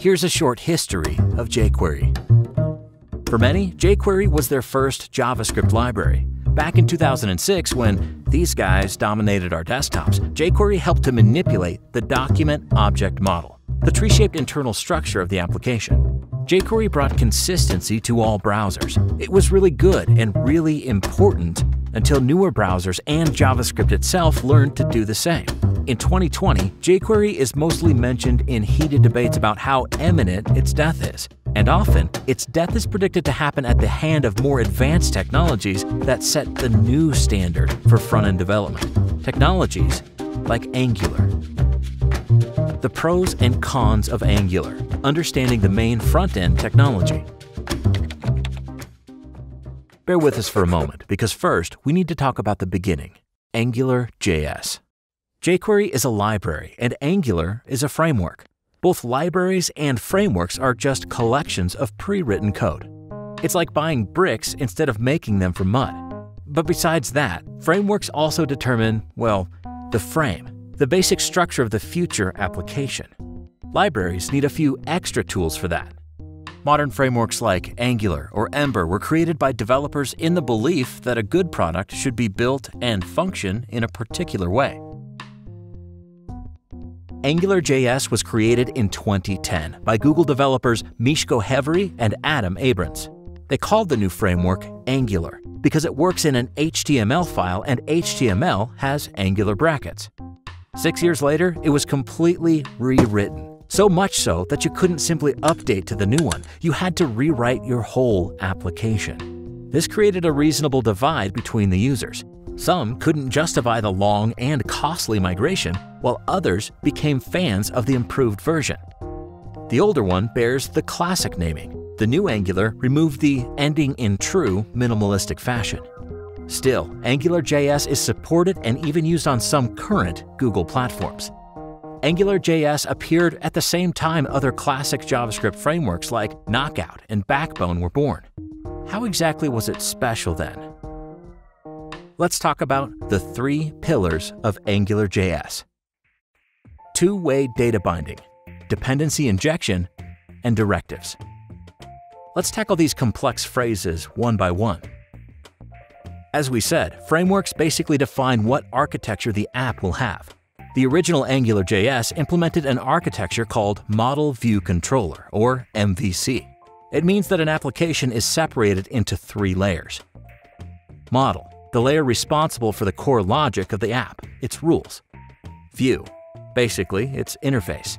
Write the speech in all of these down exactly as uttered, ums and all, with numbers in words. Here's a short history of jQuery. For many, jQuery was their first JavaScript library. Back in two thousand six, when these guys dominated our desktops, jQuery helped to manipulate the document-object model, the tree-shaped internal structure of the application. jQuery brought consistency to all browsers. It was really good and really important until newer browsers and JavaScript itself learned to do the same. In twenty twenty, jQuery is mostly mentioned in heated debates about how imminent its death is. And often, its death is predicted to happen at the hand of more advanced technologies that set the new standard for front-end development. Technologies like Angular. The pros and cons of Angular. Understanding the main front-end technology. Bear with us for a moment, because first, we need to talk about the beginning. AngularJS. jQuery is a library, and Angular is a framework. Both libraries and frameworks are just collections of pre-written code. It's like buying bricks instead of making them from mud. But besides that, frameworks also determine, well, the frame, the basic structure of the future application. Libraries need a few extra tools for that. Modern frameworks like Angular or Ember were created by developers in the belief that a good product should be built and function in a particular way. AngularJS was created in twenty ten by Google developers Mishko Hevery and Adam Abrams. They called the new framework Angular because it works in an H T M L file, and H T M L has angular brackets. Six years later, it was completely rewritten, so much so that you couldn't simply update to the new one. You had to rewrite your whole application. This created a reasonable divide between the users. Some couldn't justify the long and costly migration, while others became fans of the improved version. The older one bears the classic naming. The new Angular removed the ending in true minimalistic fashion. Still, AngularJS is supported and even used on some current Google platforms. AngularJS appeared at the same time other classic JavaScript frameworks like Knockout and Backbone were born. How exactly was it special then? Let's talk about the three pillars of AngularJS. Two-way data binding, dependency injection, and directives. Let's tackle these complex phrases one by one. As we said, frameworks basically define what architecture the app will have. The original AngularJS implemented an architecture called Model View Controller, or M V C. It means that an application is separated into three layers. Model, the layer responsible for the core logic of the app, its rules. View, basically its interface.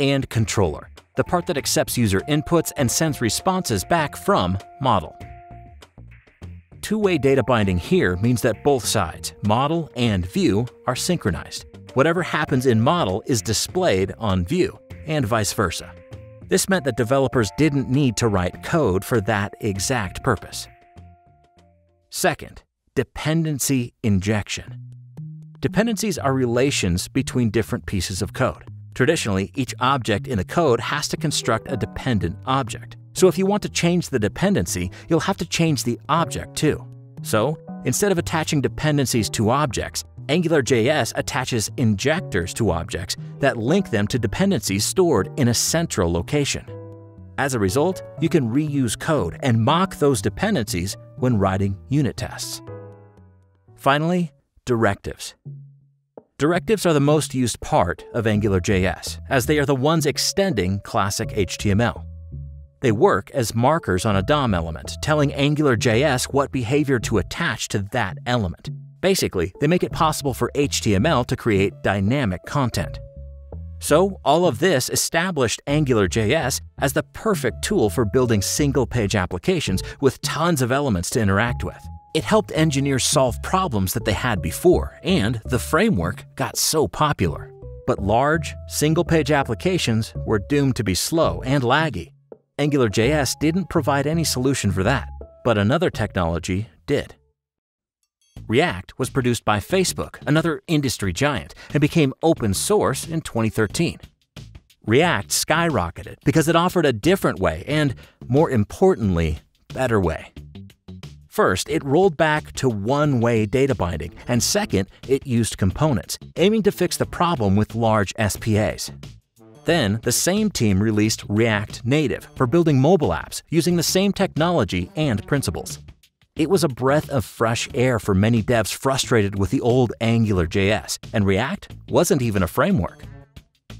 And controller, the part that accepts user inputs and sends responses back from model. Two-way data binding here means that both sides, model and view, are synchronized. Whatever happens in model is displayed on view, and vice versa. This meant that developers didn't need to write code for that exact purpose. Second, dependency injection. Dependencies are relations between different pieces of code. Traditionally, each object in the code has to construct a dependent object. So if you want to change the dependency, you'll have to change the object too. So instead of attaching dependencies to objects, AngularJS attaches injectors to objects that link them to dependencies stored in a central location. As a result, you can reuse code and mock those dependencies when writing unit tests. Finally, directives. Directives are the most used part of AngularJS, as they are the ones extending classic H T M L. They work as markers on a D O M element, telling AngularJS what behavior to attach to that element. Basically, they make it possible for H T M L to create dynamic content. So, all of this established AngularJS as the perfect tool for building single-page applications with tons of elements to interact with. It helped engineers solve problems that they had before, and the framework got so popular. But large, single-page applications were doomed to be slow and laggy. AngularJS didn't provide any solution for that, but another technology did. React was produced by Facebook, another industry giant, and became open source in twenty thirteen. React skyrocketed because it offered a different way and, more importantly, better way. First, it rolled back to one-way data binding, and second, it used components, aiming to fix the problem with large S P As. Then, the same team released React Native for building mobile apps using the same technology and principles. It was a breath of fresh air for many devs frustrated with the old AngularJS, and React wasn't even a framework.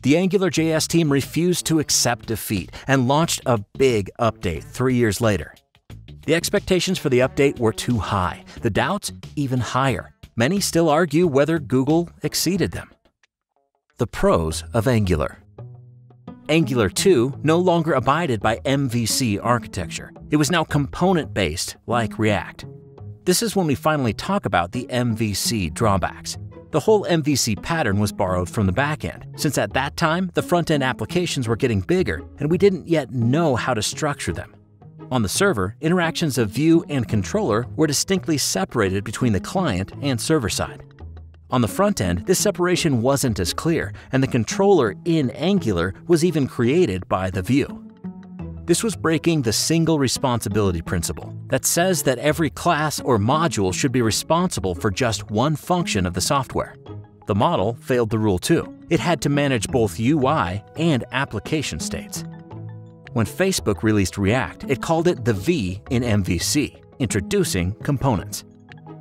The AngularJS team refused to accept defeat and launched a big update three years later. The expectations for the update were too high, the doubts even higher. Many still argue whether Google exceeded them. The pros of Angular. Angular two no longer abided by M V C architecture. It was now component-based, like React. This is when we finally talk about the M V C drawbacks. The whole M V C pattern was borrowed from the backend, since at that time, the front-end applications were getting bigger, and we didn't yet know how to structure them. On the server, interactions of view and controller were distinctly separated between the client and server side. On the front end, this separation wasn't as clear, and the controller in Angular was even created by the view. This was breaking the single responsibility principle that says that every class or module should be responsible for just one function of the software. The model failed the rule too. It had to manage both U I and application states. When Facebook released React, it called it the V in M V C, introducing components.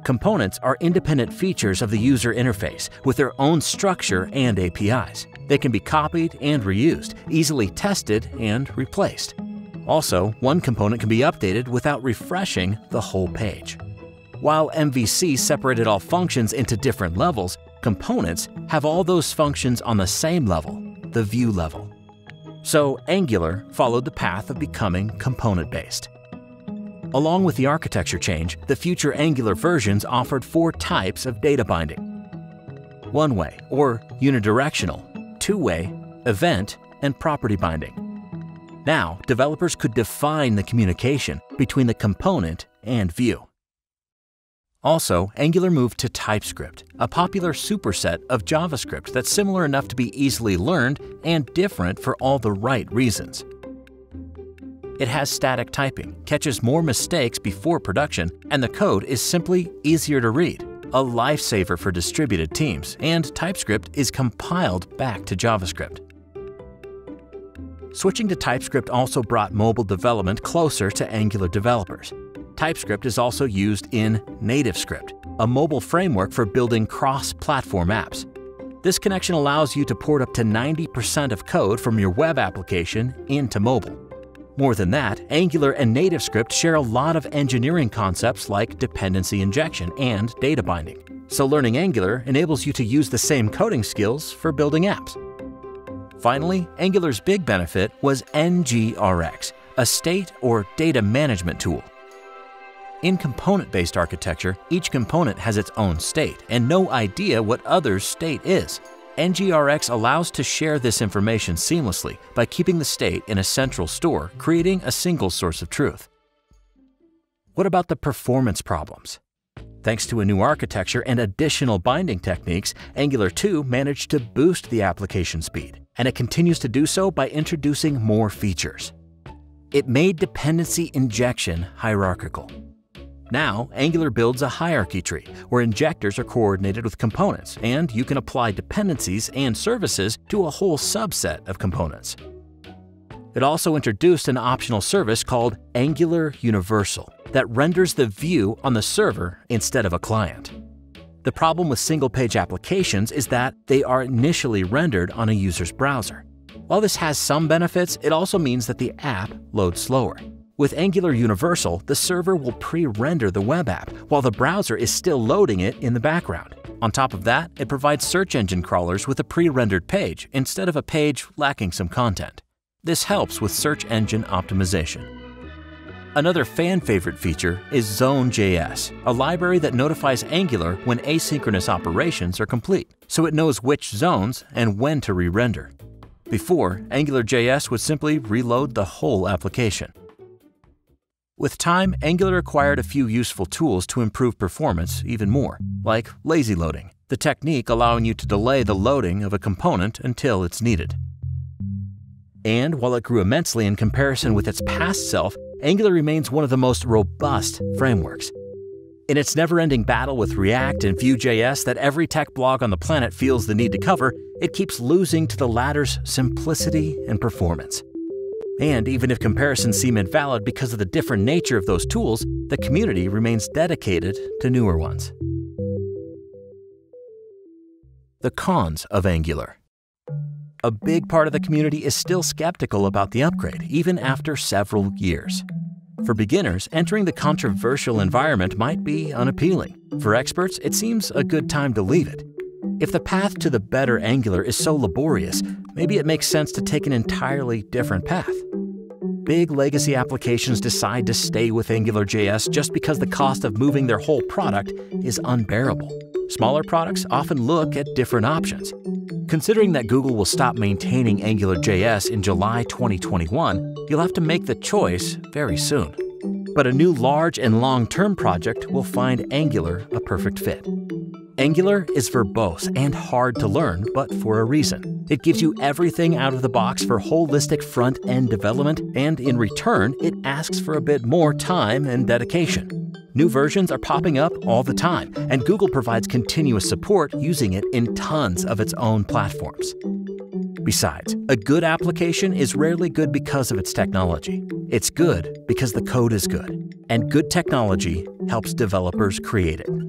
Components are independent features of the user interface with their own structure and A P Is. They can be copied and reused, easily tested and replaced. Also, one component can be updated without refreshing the whole page. While M V C separated all functions into different levels, components have all those functions on the same level, the view level. So Angular followed the path of becoming component-based. Along with the architecture change, the future Angular versions offered four types of data binding: one-way or unidirectional, two-way, event, and property binding. Now, developers could define the communication between the component and view. Also, Angular moved to TypeScript, a popular superset of JavaScript that's similar enough to be easily learned and different for all the right reasons. It has static typing, catches more mistakes before production, and the code is simply easier to read, a lifesaver for distributed teams, and TypeScript is compiled back to JavaScript. Switching to TypeScript also brought mobile development closer to Angular developers. TypeScript is also used in NativeScript, a mobile framework for building cross-platform apps. This connection allows you to port up to ninety percent of code from your web application into mobile. More than that, Angular and NativeScript share a lot of engineering concepts like dependency injection and data binding. So learning Angular enables you to use the same coding skills for building apps. Finally, Angular's big benefit was N G R X, a state or data management tool. In component-based architecture, each component has its own state and no idea what other's state is. N G R X allows to share this information seamlessly by keeping the state in a central store, creating a single source of truth. What about the performance problems? Thanks to a new architecture and additional binding techniques, Angular two managed to boost the application speed, and it continues to do so by introducing more features. It made dependency injection hierarchical. Now, Angular builds a hierarchy tree where injectors are coordinated with components, and you can apply dependencies and services to a whole subset of components. It also introduced an optional service called Angular Universal that renders the view on the server instead of a client. The problem with single-page applications is that they are initially rendered on a user's browser. While this has some benefits, it also means that the app loads slower. With Angular Universal, the server will pre-render the web app while the browser is still loading it in the background. On top of that, it provides search engine crawlers with a pre-rendered page instead of a page lacking some content. This helps with search engine optimization. Another fan-favorite feature is Zone dot J S, a library that notifies Angular when asynchronous operations are complete, so it knows which zones and when to re-render. Before, AngularJS would simply reload the whole application. With time, Angular acquired a few useful tools to improve performance even more, like lazy loading, the technique allowing you to delay the loading of a component until it's needed. And while it grew immensely in comparison with its past self, Angular remains one of the most robust frameworks. In its never-ending battle with React and Vue.js that every tech blog on the planet feels the need to cover, it keeps losing to the latter's simplicity and performance. And even if comparisons seem invalid because of the different nature of those tools, the community remains dedicated to newer ones. The cons of Angular. A big part of the community is still skeptical about the upgrade, even after several years. For beginners, entering the controversial environment might be unappealing. For experts, it seems a good time to leave it. If the path to the better Angular is so laborious, maybe it makes sense to take an entirely different path. Big legacy applications decide to stay with AngularJS just because the cost of moving their whole product is unbearable. Smaller products often look at different options. Considering that Google will stop maintaining AngularJS in July twenty twenty-one, you'll have to make the choice very soon. But a new large and long-term project will find Angular a perfect fit. Angular is verbose and hard to learn, but for a reason. It gives you everything out of the box for holistic front-end development, and in return, it asks for a bit more time and dedication. New versions are popping up all the time, and Google provides continuous support using it in tons of its own platforms. Besides, a good application is rarely good because of its technology. It's good because the code is good, and good technology helps developers create it.